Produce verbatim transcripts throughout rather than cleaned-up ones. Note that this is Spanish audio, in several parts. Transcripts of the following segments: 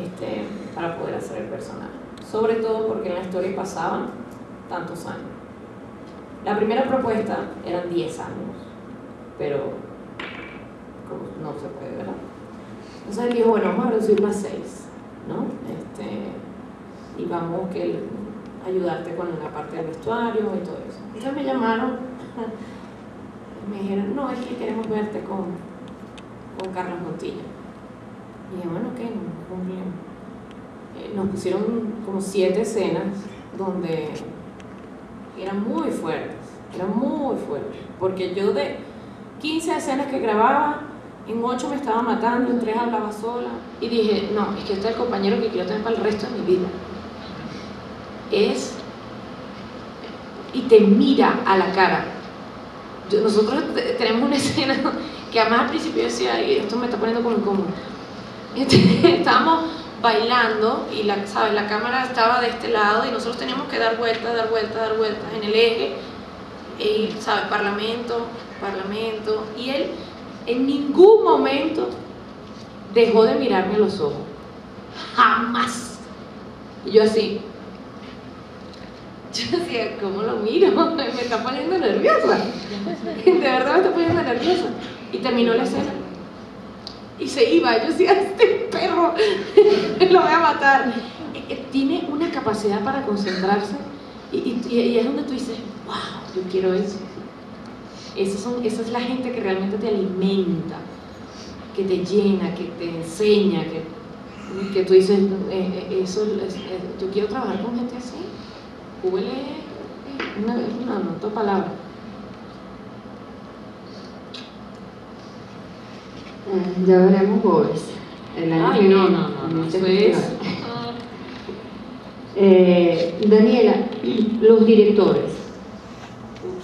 este, para poder hacer el personaje, sobre todo porque en la historia pasaban tantos años. La primera propuesta eran diez años, pero no se puede, ¿verdad? Entonces él dijo, bueno, vamos a reducirlo a seis, ¿no? Este, y vamos que el, ayudarte con la parte del vestuario y todo eso. Entonces me llamaron, me dijeron, no, es que queremos verte con, con Carlos Montilla. Y dije, bueno, ok, no problema. Eh, nos pusieron como siete escenas donde eran muy fuertes, eran muy fuertes, porque yo de quince escenas que grababa, en ocho me estaba matando, en tres hablaba sola, y dije, no, es que este es el compañero que quiero tener para el resto de mi vida. Es, y te mira a la cara. Yo, nosotros tenemos una escena que además al principio decía, y esto me está poniendo como incómodo, estábamos bailando y la, ¿sabes? La cámara estaba de este lado y nosotros teníamos que dar vueltas, dar vueltas, dar vueltas en el eje, y, ¿sabes? Parlamento, parlamento, y él en ningún momento dejó de mirarme a los ojos, jamás. Y yo así. Yo decía, ¿cómo lo miro? Me está poniendo nerviosa. De verdad me está poniendo nerviosa. Y terminó la escena. Y se iba. Yo decía, este perro lo voy a matar. Tiene una capacidad para concentrarse. Y, y, y es donde tú dices, wow, yo quiero eso. Esos son, esa es la gente que realmente te alimenta, que te llena, que te enseña, que, que tú dices, eh, eso, eh, yo quiero trabajar con gente así. Google es una, una, una otra palabra. Eh, ya veremos Gómez. El año Ay, no, no, no, no, no eso es. eh, Daniela, los directores.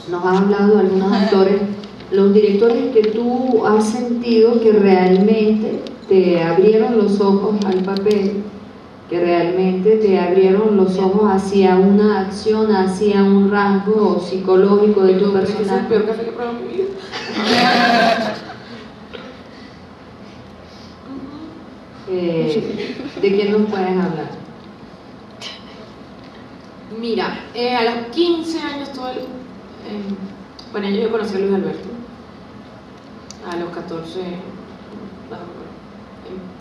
Nos has hablado de algunos actores. Los directores que tú has sentido que realmente te abrieron los ojos al papel, que realmente te abrieron los ojos hacia una acción, hacia un rasgo psicológico de tu personaje. Es el peor café que he probado en mi vida. eh, ¿De quién nos puedes hablar? Mira, eh, a los quince años todo el, eh, bueno, yo conocí a Luis Alberto. A los catorce eh,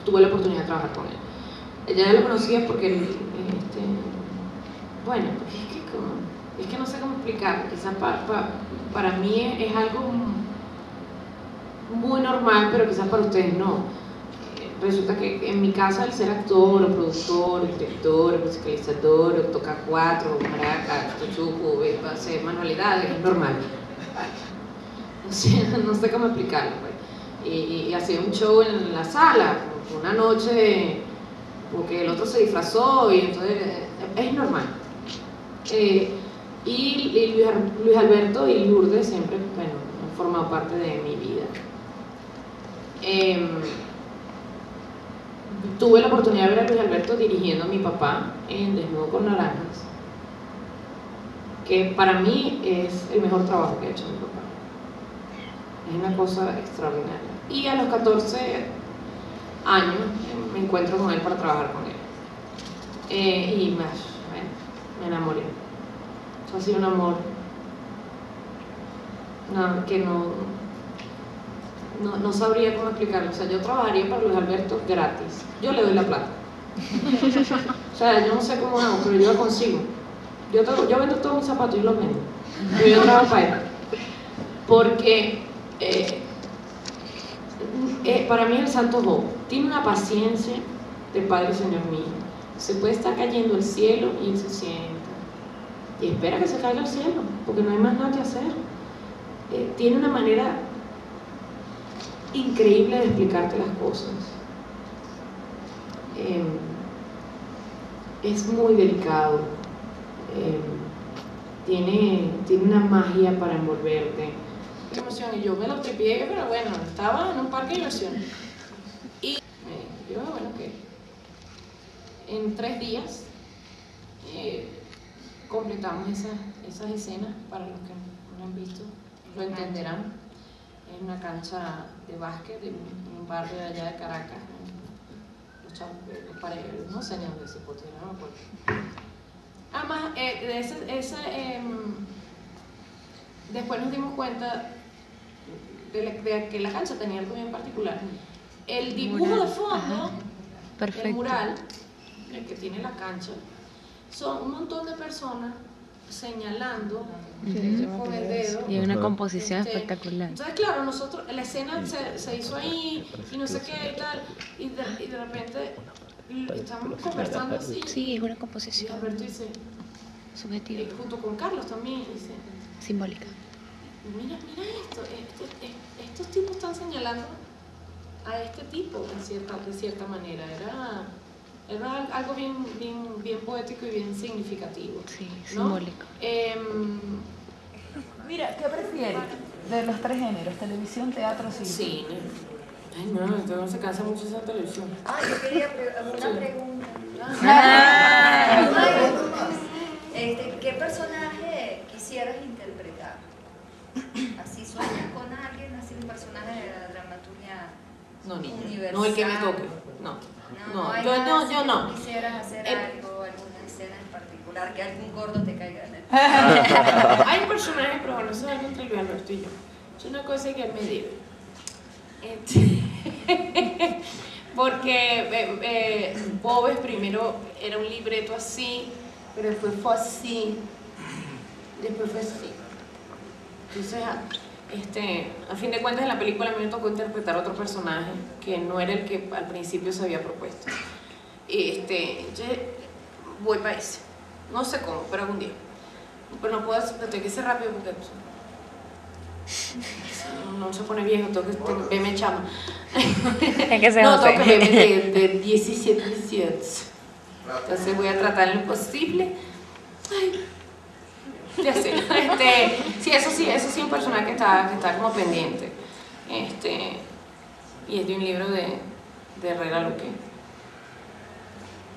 tuve la oportunidad de trabajar con él. Ya lo conocía porque, este, bueno, es que, como, es que no sé cómo explicar, quizás pa, pa, para mí es, es algo muy normal, pero quizás para ustedes no. Resulta que en mi casa el ser actor, o productor, o director, o musicalizador, o toca cuatro, maracas, chuchuco, hacer manualidades, es normal. O sea, no sé cómo explicarlo. Pues. Y, y hacía un show en la sala, una noche, porque el otro se disfrazó y entonces es normal. Eh, y y Luis Alberto y Lourdes siempre, bueno, han formado parte de mi vida. Eh, tuve la oportunidad de ver a Luis Alberto dirigiendo a mi papá en Desnudo con Naranjas, que para mí es el mejor trabajo que ha hecho mi papá. Es una cosa extraordinaria. Y a los catorce años me encuentro con él para trabajar con él, eh, y más, bueno, me enamoré. Eso ha sido un amor no, que no, no no sabría cómo explicarlo. O sea, yo trabajaría para Luis Alberto gratis, yo le doy la plata. O sea, yo no sé cómo hago, pero yo la consigo. Yo, tengo, yo vendo todos mis zapatos y los vendo, pero yo trabajo para él porque eh, Eh, para mí es el santo Job. Tiene una paciencia de Padre Señor mío. Se puede estar cayendo el cielo y él se sienta y espera que se caiga el cielo, porque no hay más nada que hacer. Eh, tiene una manera increíble de explicarte las cosas. Eh, es muy delicado. Eh, tiene, tiene una magia para envolverte. Emoción, y yo me lo tripié, pero bueno, estaba en un parque de diversión. Y eh, yo, bueno, que en tres días eh, completamos esas, esas escenas. Para los que no han visto, lo entenderán. Es una cancha de básquet en un barrio de allá de Caracas. Los no sé ni a dónde se puso, no me acuerdo. Además, eh, ese, ese, eh, después nos dimos cuenta de, la, de que la cancha tenía algo bien particular. El dibujo mural de fondo, el mural, el que tiene la cancha, son un montón de personas señalando uh-huh. con el dedo. Y hay una composición este, espectacular. Entonces, claro, nosotros, la escena se, se hizo ahí y no sé qué y tal, y de, y de repente estamos conversando así. Sí, es una composición. Y Alberto dice, subjetiva. Y junto con Carlos también dice, simbólica. Mira, mira esto, esto, esto, estos tipos están señalando a este tipo de cierta, de cierta manera. Era. Era algo bien, bien, bien poético y bien significativo. Sí, ¿no? Simbólico. Eh, Mira, ¿qué prefieres de los tres géneros? ¿Televisión, teatro, cine? Sí. Ay, no, usted no se cansa mucho esa televisión. Ah, yo quería una pregunta. Este, ¿qué personaje quisieras interpretar? Así sueñas con alguien, así un personaje de la dramaturgia no, ni, universal. No, el que me toque, no. No, no, yo no, yo no. ¿Quisieras hacer eh, algo, alguna escena en particular, que algún gordo te caiga en el... Hay personajes, pero no sé, algo entre Luis Alberto y yo. Es una cosa que él me dijo. Este, porque eh, eh, Bobes primero era un libreto así, pero después fue así, después fue así. Entonces, este, a fin de cuentas en la película a mí me tocó interpretar otro personaje que no era el que al principio se había propuesto. Este, yo voy para ese, no sé cómo, pero algún día. Pero no puedo, tengo que ser rápido porque no, no se pone viejo, tengo que tengo, verme chama. Que se no, tengo que verme de, de diecisiete a dieciocho. Entonces voy a tratar lo posible. Ay. Ya sé, este, sí, eso sí, eso sí, un personaje que está, que está como pendiente. Este, y es de un libro de, de Herrera Luque.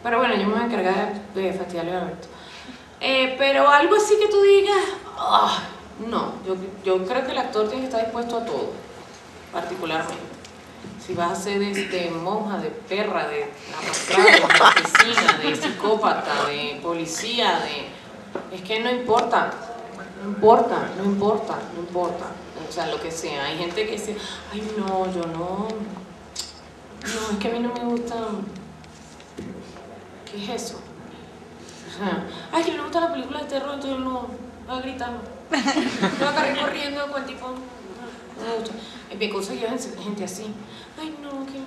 Pero bueno, yo me voy a encargar de, de fastidiarle a Alberto. Eh, pero algo así que tú digas, oh, no, yo, yo creo que el actor tiene que estar dispuesto a todo, particularmente. Si vas a ser de, de monja, de perra, de amasada, de asesina, de psicópata, de policía, de... Es que no importa, no importa, no importa, no importa, o sea, lo que sea. Hay gente que dice, ay no, yo no, no, es que a mí no me gusta, ¿qué es eso? Ajá. Ay, que no me gusta la película de terror, entonces no, voy a gritar, voy a cargar corriendo con el tipo, no me gusta. Me conseguí gente así, ay no, que,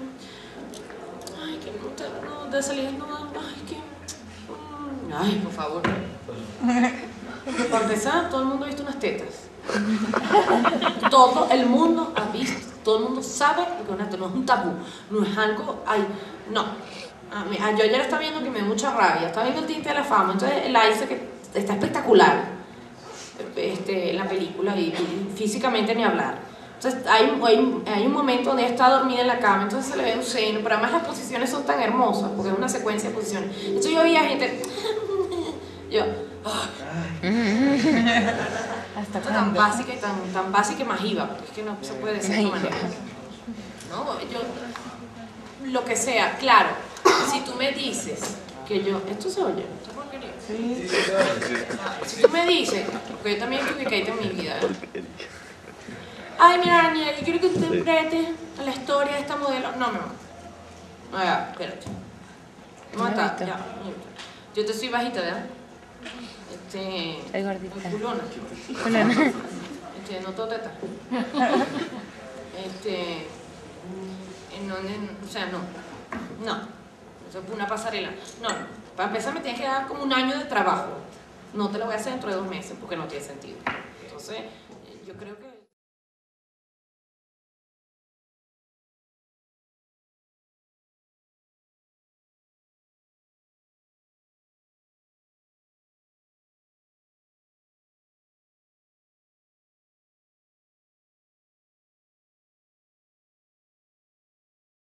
ay que no, te, no, de salida no, ay que, ay, por favor. Para empezar, todo el mundo ha visto unas tetas. Todo el mundo ha visto, todo el mundo sabe que una teta no es un tabú, no es algo, ay, no. A mí, a yo ayer estaba viendo que me da mucha rabia, estaba viendo el tinte de la fama, entonces la hice que está espectacular, este, la película, y, y físicamente ni hablar. Entonces hay, hay, hay un momento donde está dormida en la cama, entonces se le ve un seno, pero además las posiciones son tan hermosas, porque es una secuencia de posiciones. Entonces yo veía gente... Yo, oh. Hasta tan básica y tan, tan básica y más iba, porque es que no se puede decir de manera. No, yo, lo que sea, claro, si tú me dices que yo, esto se oye, esto es porquería. Sí. Si tú me dices, porque yo también estuve caída en mi vida. ¿Eh? Ay, mira, Daniela, yo quiero que usted interprete la historia de esta modelo. No, no, no. A ver, espérate. ¿Cómo está? Ya, yo te soy bajita, ¿verdad? Este, soy gordita. Culona. Este, no todo teta. Este, en donde, o sea, no, no, eso es una pasarela. No, para empezar me tienes que dar como un año de trabajo. No te lo voy a hacer dentro de dos meses porque no tiene sentido. Entonces, yo creo que...